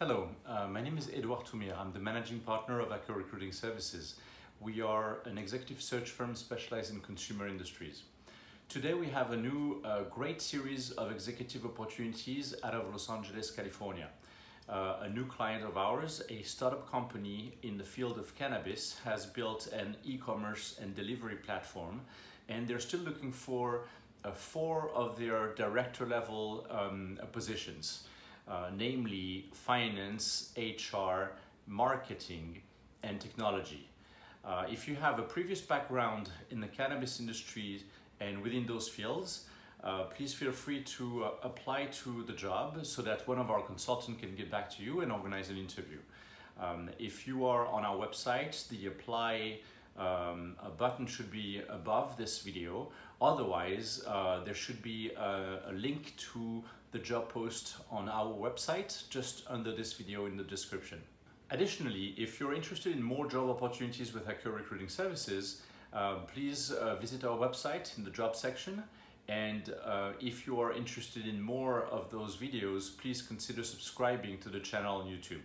Hello, my name is Edouard Toumir. I'm the managing partner of ACCUR Recruiting Services. We are an executive search firm specialized in consumer industries. Today we have a new great series of executive opportunities out of Los Angeles, California. A new client of ours, a startup company in the field of cannabis, has built an e-commerce and delivery platform, and they're still looking for four of their director level positions. Namely finance, HR, marketing, and technology. If you have a previous background in the cannabis industry and within those fields, please feel free to apply to the job so that one of our consultants can get back to you and organize an interview. If you are on our website, the apply button should be above this video. Otherwise, there should be a link to the job post on our website just under this video in the description. Additionally, if you're interested in more job opportunities with ACCUR Recruiting Services, please visit our website in the job section. And if you are interested in more of those videos, please consider subscribing to the channel on YouTube.